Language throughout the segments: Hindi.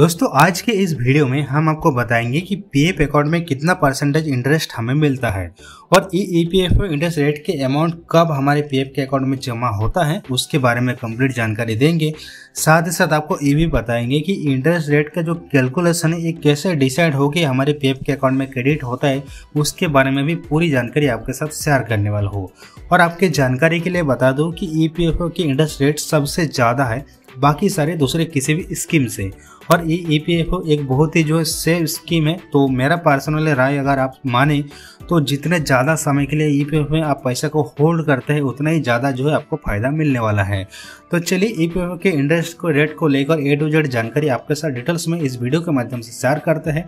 दोस्तों आज के इस वीडियो में हम आपको बताएंगे कि पीएफ अकाउंट में कितना परसेंटेज इंटरेस्ट हमें मिलता है और ईपीएफओ इंटरेस्ट रेट के अमाउंट कब हमारे पीएफ के अकाउंट में जमा होता है उसके बारे में कंप्लीट जानकारी देंगे। साथ ही साथ आपको ये भी बताएंगे कि इंटरेस्ट रेट का जो कैलकुलेशन है ये कैसे डिसाइड होकर हमारे पीएफ के अकाउंट में क्रेडिट होता है उसके बारे में भी पूरी जानकारी आपके साथ शेयर करने वाला हो। और आपके जानकारी के लिए बता दूँ कि ईपीएफओ की इंटरेस्ट रेट सबसे ज़्यादा है बाकी सारे दूसरे किसी भी स्कीम से, और ये ईपीएफओ एक बहुत ही जो है सेफ स्कीम है। तो मेरा पर्सनल राय अगर आप माने तो जितने ज़्यादा समय के लिए ईपीएफओ में आप पैसा को होल्ड करते हैं उतना ही ज़्यादा जो है आपको फ़ायदा मिलने वाला है। तो चलिए ईपीएफओ के इंटरेस्ट को रेट को लेकर ए टू जेड जानकारी आपके साथ डिटेल्स में इस वीडियो के माध्यम से शेयर करते हैं।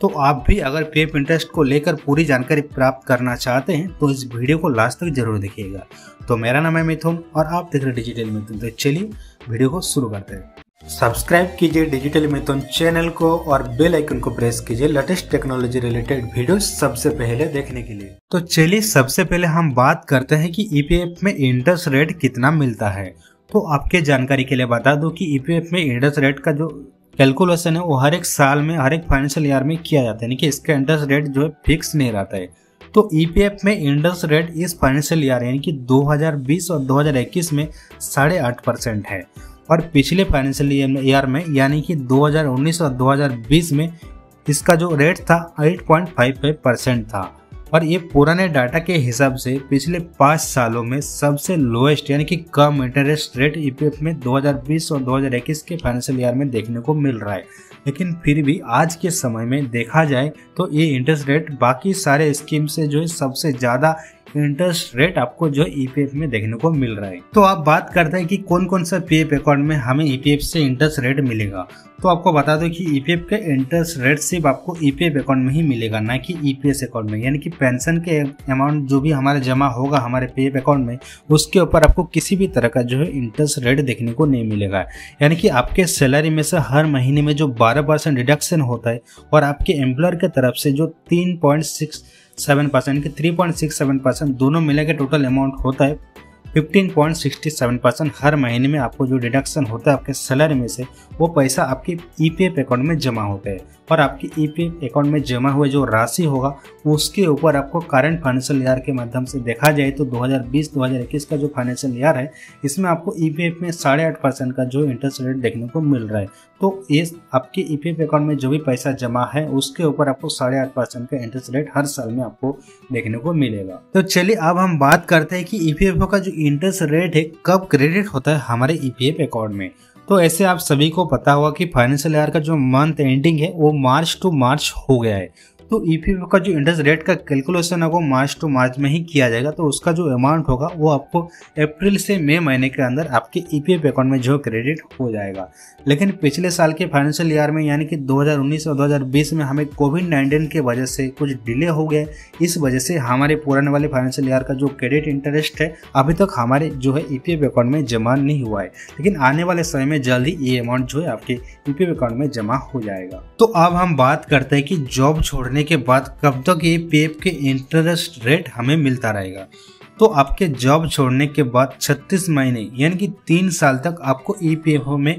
तो आप भी अगर पीएफ इंटरेस्ट को लेकर पूरी जानकारी प्राप्त करना चाहते हैं तो इस वीडियो को लास्ट तक जरूर देखिएगा। तो मेरा नाम है मिथुन और आप देख रहे हैं डिजिटल मिथुन। तो चलिए वीडियो को शुरू करते हैं। सब्सक्राइब कीजिए डिजिटल मिथुन चैनल को और बेल आइकन को प्रेस कीजिए लेटेस्ट टेक्नोलॉजी रिलेटेड वीडियो सबसे पहले देखने के लिए। तो चलिए सबसे पहले हम बात करते हैं कि ईपीएफ में इंटरेस्ट रेट कितना मिलता है। तो आपके जानकारी के लिए बता दूं कि ईपीएफ में इंटरेस्ट रेट का जो कैलकुलेशन है वो हर एक साल में हर एक फाइनेंशियल ईयर में किया जाता है, यानी कि इसका इंटरेस्ट रेट जो है फिक्स नहीं रहता है। तो ईपीएफ में इंटरेस्ट रेट इस फाइनेंशियल ईयर यानी कि 2020 और 2021 में 8.5% है और पिछले फाइनेंशियल ईयर में यानी कि 2019 और 2020 में इसका जो रेट था 8.55% था और ये पुराने डाटा के हिसाब से पिछले 5 सालों में सबसे लोएस्ट यानी कि कम इंटरेस्ट रेट ईपीएफ में 2020 और 2021 के फाइनेंशियल ईयर में देखने को मिल रहा है। लेकिन फिर भी आज के समय में देखा जाए तो ये इंटरेस्ट रेट बाकी सारे स्कीम से जो है सबसे ज़्यादा इंटरेस्ट रेट आपको जो ईपीएफ में देखने को मिल रहा है। तो आप बात करते हैं कि कौन कौन सा पीएफ अकाउंट में हमें ईपीएफ से इंटरेस्ट रेट मिलेगा। तो आपको बता दो कि ईपीएफ का इंटरेस्ट रेट सिर्फ आपको ईपीएफ अकाउंट में ही मिलेगा, ना कि ईपीएस अकाउंट में, यानी कि पेंशन के अमाउंट जो भी हमारे जमा होगा हमारे पीएफ अकाउंट में उसके ऊपर आपको किसी भी तरह का जो है इंटरेस्ट रेट देखने को नहीं मिलेगा। यानी कि आपके सैलरी में से हर महीने में जो 12% डिडक्शन होता है और आपके एम्प्लॉयर की तरफ से जो 3.67% के 3.67% दोनों मिला के टोटल अमाउंट होता है 15.67% हर महीने में आपको जो डिडक्शन होता है आपके सैलरी में से वो पैसा आपके ईपीएफ अकाउंट में जमा होता है और आपके ईपीएफ अकाउंट में जमा हुए जो राशि होगा उसके ऊपर आपको करंट फाइनेंशियल ईयर के माध्यम से देखा जाए तो 2020-2021 का जो फाइनेंशियल ईयर है इसमें आपको ईपीएफ में 8.5% का जो इंटरेस्ट रेट देखने को मिल रहा है। तो ये आपके ईपीएफ अकाउंट में जो भी पैसा जमा है उसके ऊपर आपको 8.5% का इंटरेस्ट रेट हर साल में आपको देखने को मिलेगा। तो चलिए अब हम बात करते हैं कि ईपीएफओ का जो इंटरेस्ट रेट है कब क्रेडिट होता है हमारे ईपीएफ अकाउंट में। तो ऐसे आप सभी को पता होगा कि फाइनेंशियल ईयर का जो मंथ एंडिंग है वो मार्च टू मार्च हो गया है। तो ईपीएफ का जो इंटरेस्ट रेट का कैलकुलेशन है वो मार्च टू मार्च में ही किया जाएगा। तो उसका जो अमाउंट होगा वो आपको अप्रैल से मई महीने के अंदर आपके ईपीएफ अकाउंट में जो क्रेडिट हो जाएगा। लेकिन पिछले साल के फाइनेंशियल ईयर में यानी कि 2019 और 2020 में हमें कोविड-19 के वजह से कुछ डिले हो गया, इस वजह से हमारे पुराने वाले फाइनेंशियल ईयर का जो क्रेडिट इंटरेस्ट है अभी तक हमारे जो है ईपीएफ अकाउंट में जमा नहीं हुआ है। लेकिन आने वाले समय में जल्द ही ये अमाउंट जो है आपके ईपीएफ अकाउंट में जमा हो जाएगा। तो अब हम बात करते हैं कि जॉब छोड़ने के बाद कब तक ये पीएफ के इंटरेस्ट रेट हमें मिलता रहेगा। तो आपके जॉब छोड़ने के बाद 36 महीने यानी कि 3 साल तक आपको ईपीएफओ में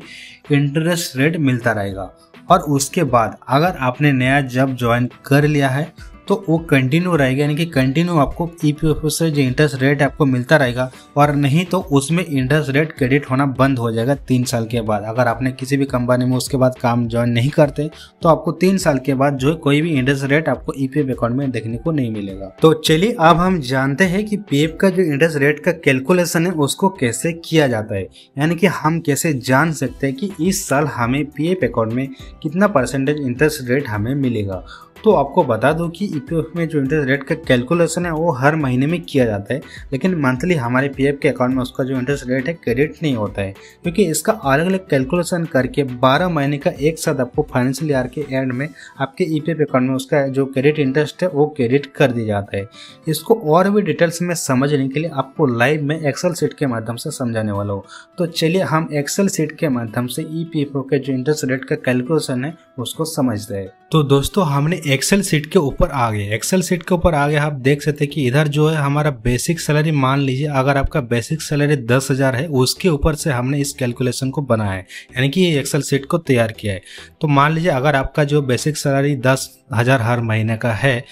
इंटरेस्ट रेट मिलता रहेगा और उसके बाद अगर आपने नया जॉब ज्वाइन कर लिया है तो वो कंटिन्यू रहेगा, यानी कि कंटिन्यू आपको ईपीएफओ से जो इंटरेस्ट रेट आपको मिलता रहेगा और नहीं तो उसमें इंटरेस्ट रेट क्रेडिट होना बंद हो जाएगा 3 साल के बाद। अगर आपने किसी भी कंपनी में उसके बाद काम ज्वाइन नहीं करते तो आपको 3 साल के बाद जो है कोई भी इंटरेस्ट रेट आपको ईपीएफ अकाउंट में देखने को नहीं मिलेगा। तो चलिए अब हम जानते हैं कि पीएफ का जो इंटरेस्ट रेट का कैलकुलेशन है उसको कैसे किया जाता है, यानी कि हम कैसे जान सकते हैं कि इस साल हमें पीएफ अकाउंट में कितना परसेंटेज इंटरेस्ट रेट हमें मिलेगा। तो आपको बता दूं कि ईपीएफ में जो इंटरेस्ट रेट का कैलकुलेशन है वो हर महीने में किया जाता है, लेकिन मंथली हमारे पीएफ के अकाउंट में उसका जो इंटरेस्ट रेट है क्रेडिट नहीं होता है क्योंकि इसका अलग अलग कैलकुलेशन करके 12 महीने का एक साथ आपको फाइनेंशियल ईयर के एंड में आपके ईपीएफ अकाउंट में उसका जो क्रेडिट इंटरेस्ट है वो क्रेडिट कर दिया जाता है। इसको और भी डिटेल्स में समझने के लिए आपको लाइव में एक्सेल सीट के माध्यम से समझाने वाला हो। तो चलिए हम एक्सेल सीट के माध्यम से ईपीएफओ के जो इंटरेस्ट रेट का कैलकुलेशन है उसको समझते हैं। तो दोस्तों हमने एक्सेल सीट के ऊपर आ गए। एक्सेल सीट के ऊपर आ गए आप देख सकते हैं कि इधर जो है हमारा बेसिक सैलरी, मान लीजिए अगर आपका बेसिक सैलरी 10,000 है उसके ऊपर से हमने इस कैलकुलेशन को बनाया है, यानी कि ये एक्सेल सीट को तैयार किया है। तो मान लीजिए अगर आपका जो बेसिक सैलरी 10,000 हर महीने का है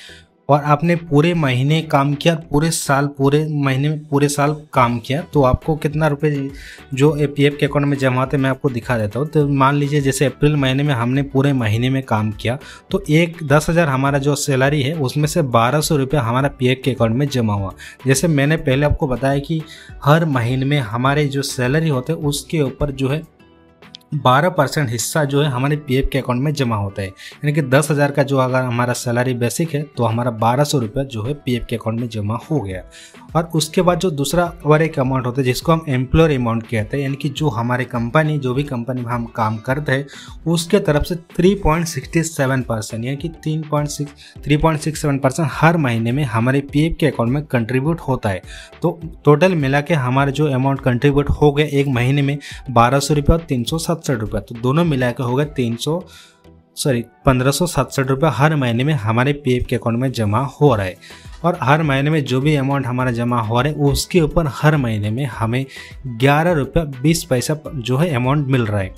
और आपने पूरे महीने काम किया, पूरे साल काम किया, तो आपको कितना रुपए जो एपीएफ के अकाउंट में जमा होते हैं मैं आपको दिखा देता हूँ। तो मान लीजिए जैसे अप्रैल महीने में हमने पूरे महीने में काम किया तो 10,000 हमारा जो सैलरी है उसमें से 1,200 रुपये हमारा पीएफ के अकाउंट में जमा हुआ। जैसे मैंने पहले आपको बताया कि हर महीने में हमारे जो सैलरी होते हैं उसके ऊपर जो है 12% हिस्सा जो है हमारे पीएफ के अकाउंट में जमा होता है, यानी कि 10,000 का जो अगर हमारा सैलरी बेसिक है तो हमारा 1,200 रुपया जो है पीएफ के अकाउंट में जमा हो गया। और उसके बाद जो दूसरा और एक अमाउंट होता है जिसको हम एम्प्लॉयर अमाउंट कहते हैं, यानी कि जो हमारे कंपनी, जो भी कंपनी में हम काम करते हैं उसके तरफ से 3.67% यानी कि 3.67% हर महीने में हमारे पीएफ के अकाउंट में कंट्रीब्यूट होता है। तो टोटल मिला के हमारे जो अमाउंट कंट्रीब्यूट हो गए एक महीने में 1,200 रुपये और 367 रुपये, तो दोनों मिलाकर हो गए 1,567 रुपये हर महीने में हमारे पीएफ के अकाउंट में जमा हो रहा है। और हर महीने में जो भी अमाउंट हमारा जमा हो रहा है उसके ऊपर हर महीने में हमें 11.20 रुपये जो है अमाउंट मिल रहा है।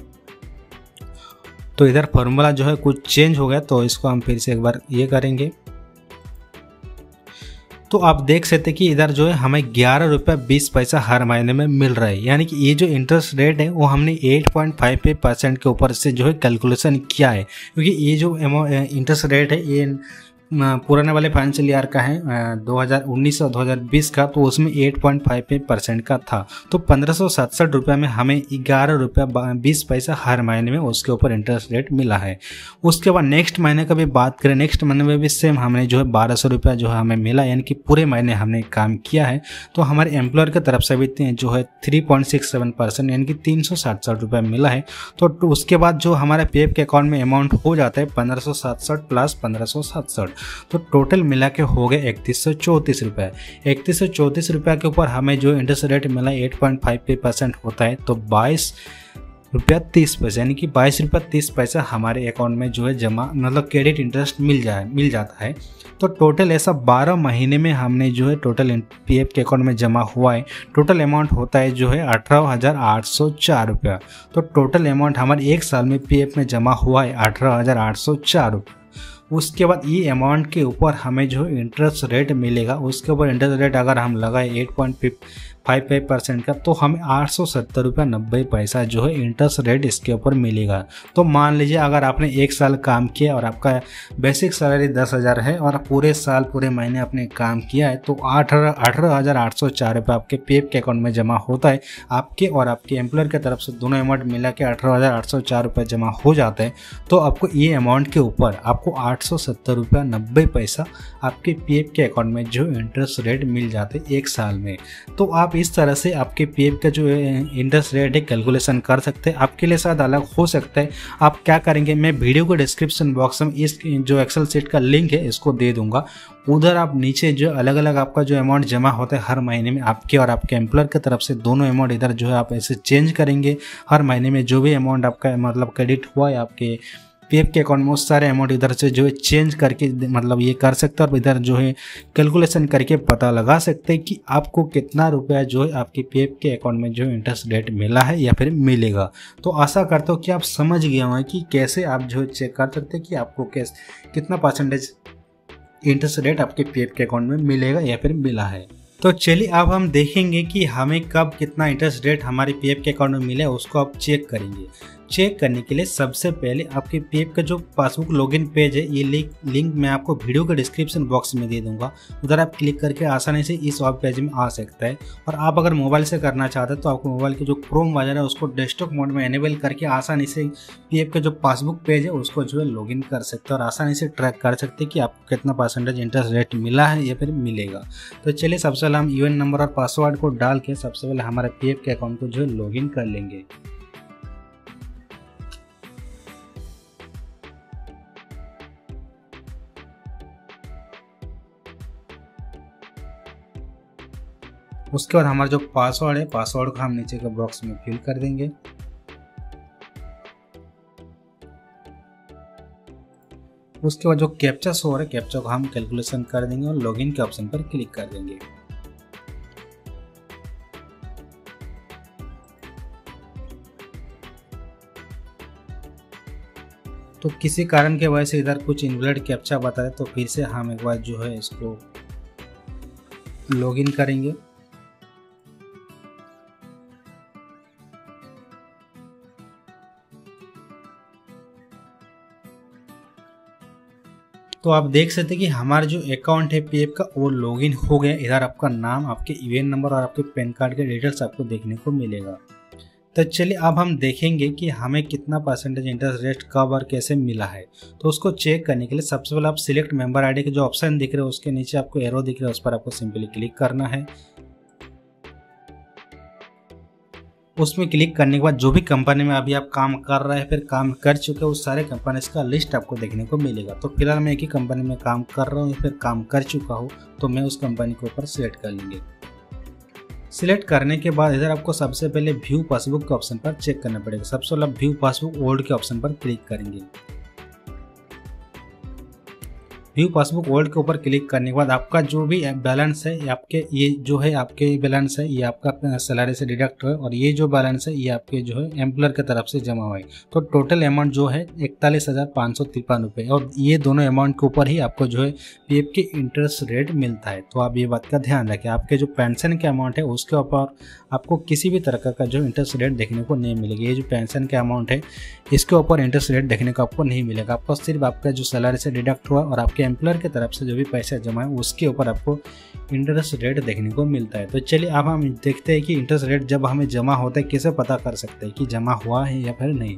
तो इधर फॉर्मूला जो है कुछ चेंज हो गया, तो इसको हम फिर से एक बार ये करेंगे। तो आप देख सकते कि इधर जो है हमें 11.20 रुपये हर महीने में मिल रहा है, यानी कि ये जो इंटरेस्ट रेट है वो हमने 8.58% के ऊपर से जो है कैलकुलेशन किया है, क्योंकि ये जो इंटरेस्ट रेट है ये पुराने वाले फाइनेंशियल ईयर का है 2019 और 2020 का, तो उसमें 8.58% का था। तो 1,567 रुपये में हमें 11.20 रुपये हर महीने में उसके ऊपर इंटरेस्ट रेट मिला है। उसके बाद नेक्स्ट महीने का भी बात करें, नेक्स्ट महीने में भी सेम हमने जो है 1,200 रुपया जो है हमें मिला, यानी कि पूरे महीने हमने काम किया है। तो हमारे एम्प्लॉयर की तरफ से भी जो है 3.67% यानी कि 367 रुपये मिला है। तो उसके बाद जो हमारे पीएफ के अकाउंट में अमाउंट हो जाता है 1,567 प्लस 1,567, तो टोटल मिला के हो गए 3,134 रुपये। 3,134 रुपये के ऊपर हमें जो इंटरेस्ट रेट मिला 8.58% होता है, तो 22.30 रुपये यानी कि 22.30 रुपये हमारे अकाउंट में जो है जमा मतलब क्रेडिट इंटरेस्ट मिल जाता है। तो टोटल ऐसा 12 महीने में हमने जो है टोटल पीएफ के अकाउंट में जमा हुआ है। टोटल अमाउंट होता है जो है 18,804 रुपया। तो टोटल अमाउंट हमारे एक साल में पीएफ में जमा हुआ है 18,804 रुपया। उसके बाद ये अमाउंट के ऊपर हमें जो इंटरेस्ट रेट मिलेगा, उसके ऊपर इंटरेस्ट रेट अगर हम लगाए 8.58% का, तो हमें 870.90 रुपये जो है इंटरेस्ट रेट इसके ऊपर मिलेगा। तो मान लीजिए अगर आपने एक साल काम किया और आपका बेसिक सैलरी 10,000 है और पूरे साल पूरे महीने आपने काम किया है, तो 18,804 रुपये आपके पीएफ के अकाउंट में जमा होता है। आपके और आपके एम्प्लॉयर की तरफ से दोनों अमाउंट मिला के 18,804 रुपये जमा हो जाते हैं। तो आपको ये अमाउंट के ऊपर आपको 870.90 रुपये आपके पीएफ के अकाउंट में जो इंटरेस्ट रेट मिल जाते एक साल में। तो आप इस तरह से आपके पीएफ का जो इंटरेस्ट रेट है कैलकुलेशन कर सकते हैं। आपके लिए शायद अलग हो सकता है, आप क्या करेंगे, मैं वीडियो को डिस्क्रिप्शन बॉक्स में इस जो एक्सेल सीट का लिंक है इसको दे दूंगा। उधर आप नीचे जो अलग अलग आपका जो अमाउंट जमा होता है हर महीने में आपके और आपके एम्प्लॉयर की तरफ से दोनों अमाउंट, इधर जो है आप ऐसे चेंज करेंगे। हर महीने में जो भी अमाउंट आपका मतलब क्रेडिट हुआ है आपके पीएफ के अकाउंट में, उस सारे अमाउंट इधर से जो है चेंज करके मतलब ये कर सकते हैं और इधर जो है कैलकुलेशन करके पता लगा सकते हैं कि आपको कितना रुपया जो है आपके पीएफ के अकाउंट में जो इंटरेस्ट रेट मिला है या फिर मिलेगा। तो आशा करता हूँ कि आप समझ गए होंगे कि कैसे आप जो है चेक कर सकते हैं कि आपको कितना % इंटरेस्ट रेट आपके पीएफ के अकाउंट में मिलेगा या फिर मिला है। तो चलिए अब हम देखेंगे कि हमें कब कितना इंटरेस्ट रेट हमारे पीएफ के अकाउंट में मिला, उसको आप चेक करेंगे। चेक करने के लिए सबसे पहले आपके पीएफ का जो पासबुक लॉगिन पेज है, ये लिंक मैं आपको वीडियो के डिस्क्रिप्शन बॉक्स में दे दूंगा। उधर आप क्लिक करके आसानी से इस वेब पेज में आ सकता है। और आप अगर मोबाइल से करना चाहते हैं तो आपको मोबाइल के जो क्रोम वगैरह है उसको डेस्कटॉप मोड में एनेबल करके आसानी से पीएफ का जो पासबुक पेज है उसको जो है लॉगिन कर सकते हैं और आसानी से ट्रैक कर सकते हैं कि आपको कितना % इंटरेस्ट रेट मिला है या फिर मिलेगा। तो चलिए सबसे पहले हम यूएएन नंबर और पासवर्ड को डाल के सबसे पहले हमारे पीएफ के अकाउंट को जो है लॉगिन कर लेंगे। उसके बाद हमारा जो पासवर्ड है, पासवर्ड को हम नीचे के बॉक्स में फिल कर देंगे। उसके बाद जो कैप्चा शो हो रहा है कैप्चा को हम कैलकुलेशन कर देंगे और लॉगिन के ऑप्शन पर क्लिक कर देंगे। तो किसी कारण के वजह से इधर कुछ इनवैलिड कैप्चा बता रहे, तो फिर से हम एक बार जो है इसको लॉगिन करेंगे। तो आप देख सकते हैं कि हमारा जो अकाउंट है पीएफ का वो लॉगिन हो गया। इधर आपका नाम, आपके यूएएन नंबर और आपके पैन कार्ड के डिटेल्स आपको देखने को मिलेगा। तो चलिए अब हम देखेंगे कि हमें कितना % इंटरेस्ट रेट कब और कैसे मिला है। तो उसको चेक करने के लिए सबसे पहले आप सिलेक्ट मेंबर आईडी के जो ऑप्शन दिख रहे हैं उसके नीचे आपको एरो दिख रहा है, उस पर आपको सिंपली क्लिक करना है। उसमें क्लिक करने के बाद जो भी कंपनी में अभी आप काम कर रहे हैं फिर काम कर चुके उस सारे कंपनीज का लिस्ट आपको देखने को मिलेगा। तो फिलहाल मैं एक ही कंपनी में काम कर रहा हूँ, फिर काम कर चुका हूँ, तो मैं उस कंपनी के ऊपर सिलेक्ट कर लेंगे। सिलेक्ट करने के बाद इधर आपको सबसे पहले व्यू पासबुक के ऑप्शन पर चेक करना पड़ेगा। सबसे पहले व्यू पासबुक ओल्ड के ऑप्शन पर क्लिक करेंगे। व्यू पासबुक ओल्ड के ऊपर क्लिक करने के बाद आपका जो भी बैलेंस है आपके ये जो है आपके बैलेंस है ये आपका सैलरी से डिडक्ट हुआ और ये जो बैलेंस है ये आपके जो है एम्प्लॉयर की तरफ से जमा हुआ है। तो टोटल अमाउंट जो है 41,553 रुपये और ये दोनों अमाउंट के ऊपर ही आपको जो है पीएफ के इंटरेस्ट रेट मिलता है। तो आप ये बात का ध्यान रखें, आपके जो पेंशन के अमाउंट है उसके ऊपर आपको किसी भी तरह का जो इंटरेस्ट रेट देखने को नहीं मिलेगा। ये जो पेंशन के अमाउंट है इसके ऊपर इंटरेस्ट रेट देखने को आपको नहीं मिलेगा। आपको सिर्फ आपका जो सैलरी से डिडक्ट हुआ और आपके एम्प्लॉयर की तरफ से जो भी पैसा जमा है उसके ऊपर आपको इंटरेस्ट रेट देखने को मिलता है। तो चलिए अब हम देखते हैं कि इंटरेस्ट रेट जब हमें जमा होता है कैसे पता कर सकते हैं कि जमा हुआ है या फिर नहीं।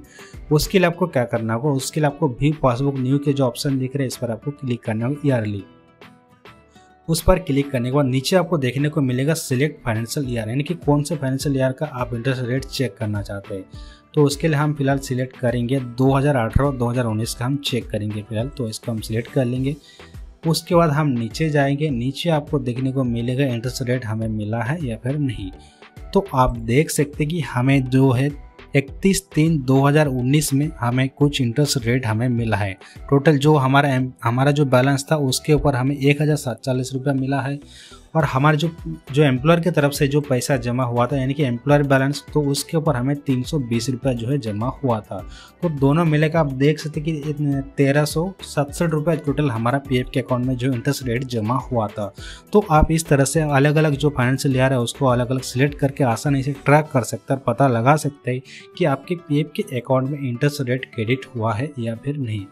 उसके लिए आपको क्या करना होगा, उसके लिए आपको व्यू पासबुक न्यू के जो ऑप्शन दिख रहे हैं इस पर आपको क्लिक करना होगा ईयरली। उस पर क्लिक करने के बाद नीचे आपको देखने को मिलेगा सिलेक्ट फाइनेंशियल ईयर, यानी कि कौन से फाइनेंशियल ईयर का आप इंटरेस्ट रेट चेक करना चाहते हैं। तो उसके लिए हम फिलहाल सिलेक्ट करेंगे 2018 और 2019 का हम चेक करेंगे फिलहाल, तो इसको हम सिलेक्ट कर लेंगे। उसके बाद हम नीचे जाएंगे, नीचे आपको देखने को मिलेगा इंटरेस्ट रेट हमें मिला है या फिर नहीं। तो आप देख सकते कि हमें जो है 31/3/2019 में हमें कुछ इंटरेस्ट रेट हमें मिला है। टोटल जो हमारा जो बैलेंस था उसके ऊपर हमें 1,047 रुपया मिला है और हमारे जो एम्प्लॉयर की तरफ से जो पैसा जमा हुआ था यानी कि एम्प्लॉयर बैलेंस, तो उसके ऊपर हमें 320 रुपया जो है जमा हुआ था। तो दोनों मिले का आप देख सकते कि 1,367 रुपया टोटल हमारा पीएफ के अकाउंट में जो इंटरेस्ट रेट जमा हुआ था। तो आप इस तरह से अलग अलग जो फाइनेंशियल ईयर है उसको अलग अलग सिलेक्ट करके आसानी से ट्रैक कर सकते हैं, पता लगा सकते हैं कि आपके पीएफ के अकाउंट में इंटरेस्ट रेट क्रेडिट हुआ है या फिर नहीं।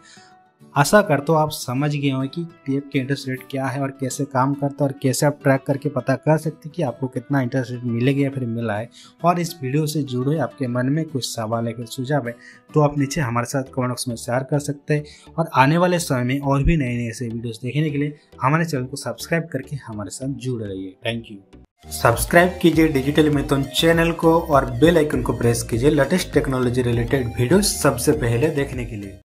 आशा करता हूँ आप समझ गए हो कि पीएफ के इंटरेस्ट रेट क्या है और कैसे काम करता है और कैसे आप ट्रैक करके पता कर सकते हैं कि आपको कितना इंटरेस्ट रेट मिलेगा या फिर मिला है। और इस वीडियो से जुड़े आपके मन में कुछ सवाल है, कुछ सुझाव है, तो आप नीचे हमारे साथ कमेंट बॉक्स में शेयर कर सकते हैं। और आने वाले समय में और भी नए नए ऐसे वीडियोज़ देखने के लिए हमारे चैनल को सब्सक्राइब करके हमारे साथ जुड़े रहिए। Thank you. सब्सक्राइब कीजिए डिजिटल मिथुन चैनल को और बेल आइकन को प्रेस कीजिए लेटेस्ट टेक्नोलॉजी रिलेटेड वीडियो सबसे पहले देखने के लिए।